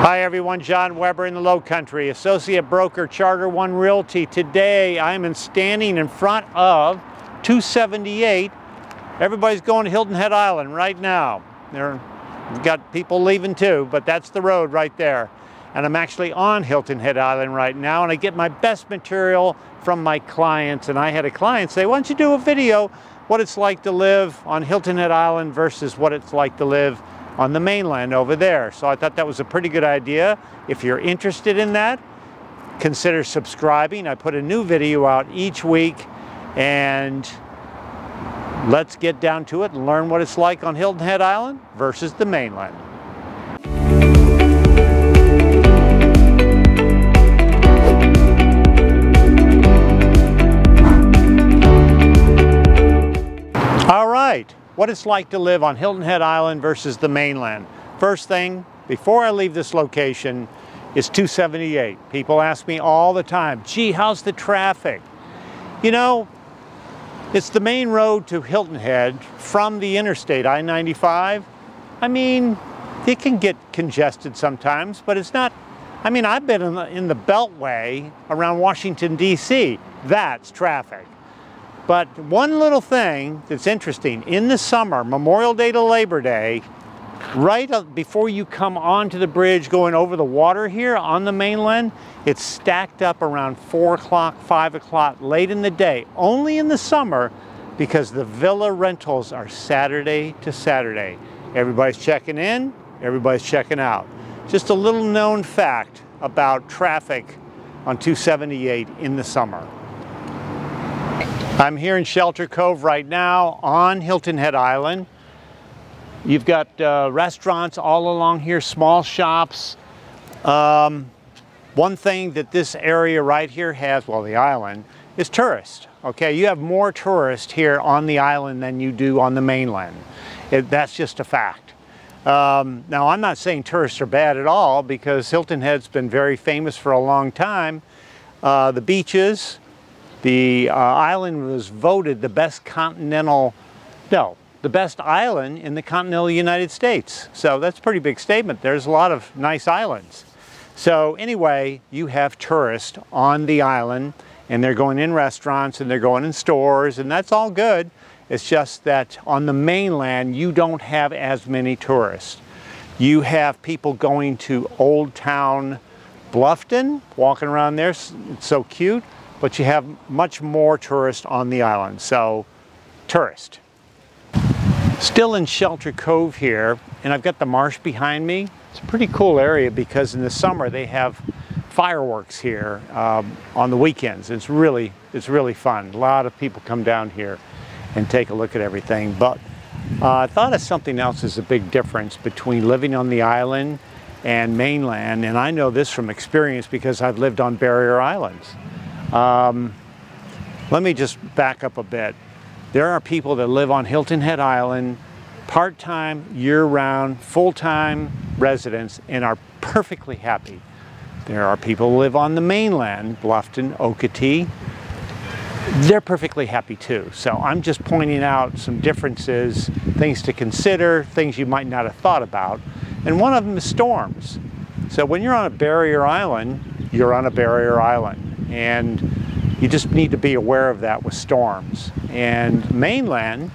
Hi everyone, John Weber in the Lowcountry, Associate Broker, Charter One Realty. Today I'm standing in front of 278. Everybody's going to Hilton Head Island right now. We've got people leaving too, but that's the road right there. And I'm actually on Hilton Head Island right now, and I get my best material from my clients. And I had a client say, why don't you do a video what it's like to live on Hilton Head Island versus what it's like to live on the mainland over there. So I thought that was a pretty good idea. If you're interested in that, consider subscribing. I put a new video out each week, and let's get down to it and learn what it's like on Hilton Head Island versus the mainland. What it's like to live on Hilton Head Island versus the mainland. First thing, before I leave this location, is 278. People ask me all the time, gee, how's the traffic? You know, it's the main road to Hilton Head from the interstate, I-95. I mean, it can get congested sometimes, but it's not, I mean, I've been in the Beltway around Washington, D.C. That's traffic. But one little thing that's interesting, in the summer, Memorial Day to Labor Day, right before you come onto the bridge going over the water here on the mainland, it's stacked up around 4 o'clock, 5 o'clock, late in the day, only in the summer, because the villa rentals are Saturday to Saturday. Everybody's checking in, everybody's checking out. Just a little known fact about traffic on 278 in the summer. I'm here in Shelter Cove right now on Hilton Head Island. You've got restaurants all along here, small shops. One thing that this area right here has, well, the island, is tourists. Okay, you have more tourists here on the island than you do on the mainland. That's just a fact. Now, I'm not saying tourists are bad at all, because Hilton Head's been very famous for a long time. The beaches. The island was voted the best the best island in the continental United States. So that's a pretty big statement. There's a lot of nice islands. So anyway, you have tourists on the island, and they're going in restaurants, and they're going in stores, and that's all good. It's just that on the mainland, you don't have as many tourists. You have people going to Old Town Bluffton, walking around there. It's so cute. But you have much more tourists on the island, so tourist. Still in Shelter Cove here, and I've got the marsh behind me. It's a pretty cool area because in the summer they have fireworks here on the weekends. It's really fun. A lot of people come down here and take a look at everything. But I thought of something else as a big difference between living on the island and mainland, and I know this from experience because I've lived on barrier islands. Let me just back up a bit. There are people that live on Hilton Head Island, part-time, year-round, full-time residents, and are perfectly happy. There are people who live on the mainland, Bluffton, Okatie. They're perfectly happy too. So I'm just pointing out some differences, things to consider, things you might not have thought about. And one of them is storms. So when you're on a barrier island, you're on a barrier island. And you just need to be aware of that with storms. And mainland,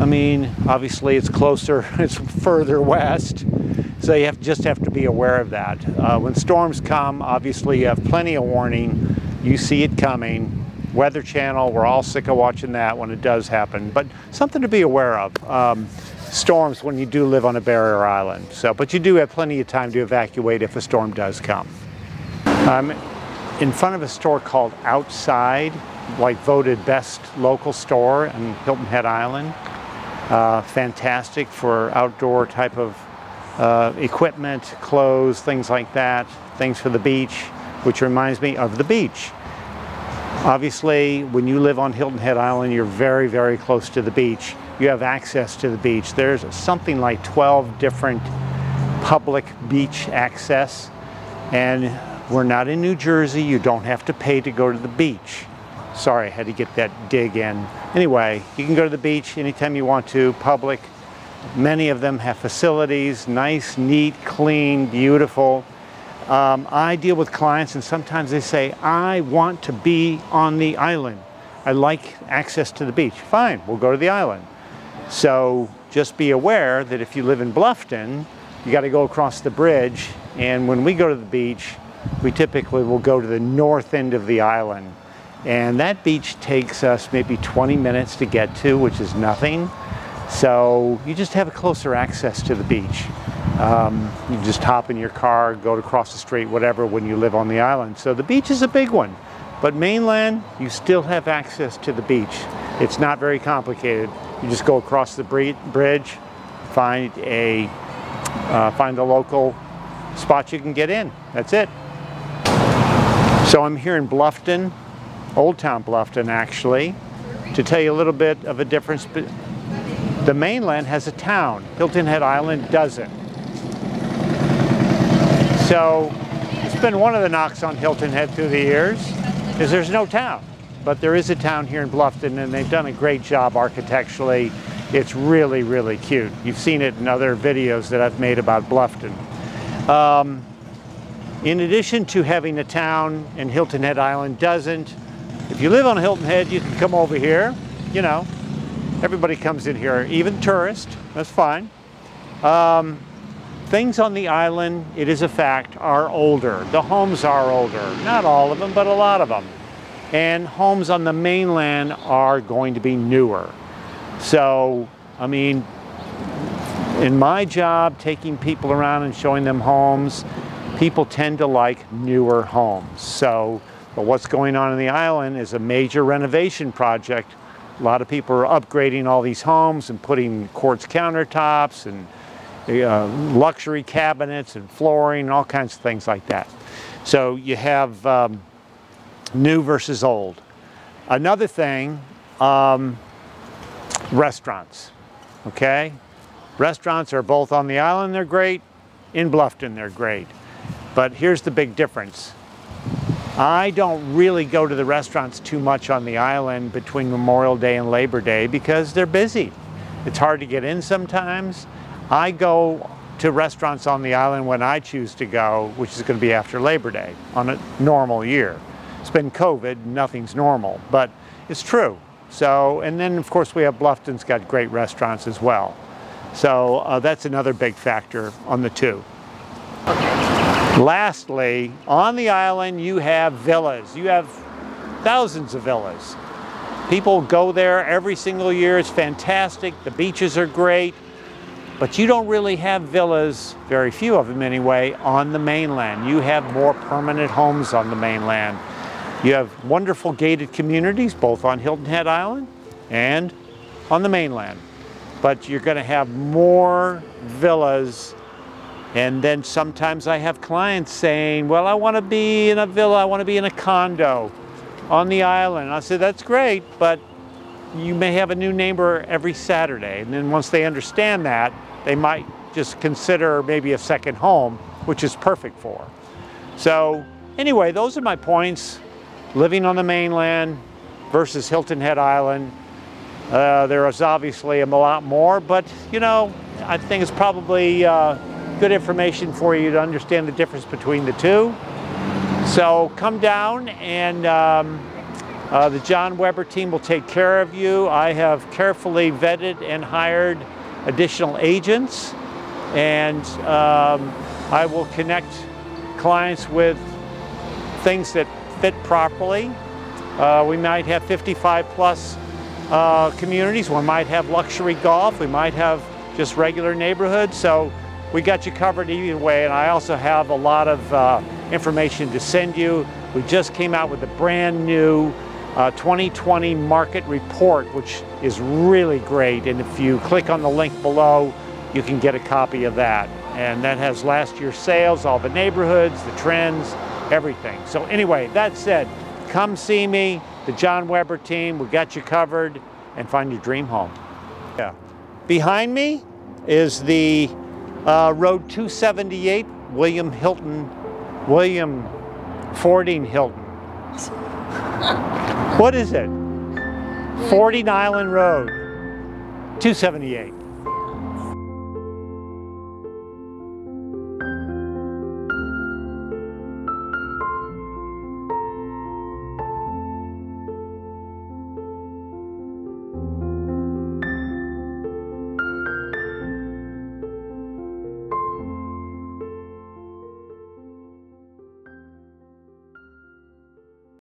I mean, obviously it's closer, it's further west, so you just have to be aware of that. When storms come, obviously you have plenty of warning, you see it coming. Weather Channel, we're all sick of watching that when it does happen, but something to be aware of. Storms when you do live on a barrier island. So, but you do have plenty of time to evacuate if a storm does come. In front of a store called Outside, like voted best local store on Hilton Head Island. Fantastic for outdoor type of equipment, clothes, things like that, things for the beach, which reminds me of the beach. Obviously, when you live on Hilton Head Island, you're very, very close to the beach. You have access to the beach. There's something like 12 different public beach access, and we're not in New Jersey. You don't have to pay to go to the beach. Sorry, I had to get that dig in. Anyway, you can go to the beach anytime you want to, public, Many of them have facilities, nice, neat, clean, beautiful. I deal with clients and sometimes they say, I want to be on the island. I like access to the beach. Fine, we'll go to the island. So just be aware that if you live in Bluffton, you got to go across the bridge. And when we go to the beach, we typically will go to the north end of the island. And that beach takes us maybe 20 minutes to get to, which is nothing. So you just have a closer access to the beach. You just hop in your car, go across the street, whatever, when you live on the island. So the beach is a big one, but mainland, you still have access to the beach. It's not very complicated. You just go across the bridge, find a local spot you can get in. That's it. So I'm here in Bluffton, Old Town Bluffton, actually, to tell you a little bit of a difference. The mainland has a town. Hilton Head Island doesn't. So it's been one of the knocks on Hilton Head through the years is there's no town, but there is a town here in Bluffton and they've done a great job architecturally. It's really, really cute. You've seen it in other videos that I've made about Bluffton. In addition to having a town and Hilton Head Island doesn't, if you live on Hilton Head, you can come over here, you know, everybody comes in here, even tourists, that's fine. Things on the island, it is a fact, are older. The homes are older. Not all of them, but a lot of them. And homes on the mainland are going to be newer. So, I mean, in my job, taking people around and showing them homes, people tend to like newer homes. So, but what's going on in the island is a major renovation project. A lot of people are upgrading all these homes and putting quartz countertops and luxury cabinets and flooring and all kinds of things like that. So you have new versus old. Another thing, restaurants, okay? Restaurants are both on the island, they're great. In Bluffton, they're great. But here's the big difference. I don't really go to the restaurants too much on the island between Memorial Day and Labor Day because they're busy. It's hard to get in sometimes. I go to restaurants on the island when I choose to go, which is going to be after Labor Day on a normal year. It's been COVID, nothing's normal, but it's true. So, and then of course we have Bluffton's got great restaurants as well. So that's another big factor on the two. Lastly, on the island you have villas. You have thousands of villas. People go there every single year. It's fantastic. The beaches are great. But you don't really have villas, very few of them anyway, on the mainland. You have more permanent homes on the mainland. You have wonderful gated communities, both on Hilton Head Island and on the mainland. But you're gonna have more villas. And then sometimes I have clients saying, well, I wanna be in a villa, I wanna be in a condo on the island. I say, that's great, but you may have a new neighbor every Saturday. And then once they understand that, they might just consider maybe a second home, which is perfect for them. So anyway, those are my points. Living on the mainland versus Hilton Head Island. There is obviously a lot more, but you know, I think it's probably good information for you to understand the difference between the two. So come down and the John Weber team will take care of you. I have carefully vetted and hired additional agents, and I will connect clients with things that fit properly. We might have 55 plus communities. We might have luxury golf. We might have just regular neighborhoods. So we got you covered either way, and I also have a lot of information to send you. We just came out with a brand new 2020 market report, which is really great, and if you click on the link below you can get a copy of that, and that has last year's sales, all the neighborhoods, the trends, everything. So anyway, that said, come see me, the John Weber team. We got you covered, and find your dream home. Yeah, behind me is the road 278 William Fording Hilton. What is it? Fording Island Road, 278.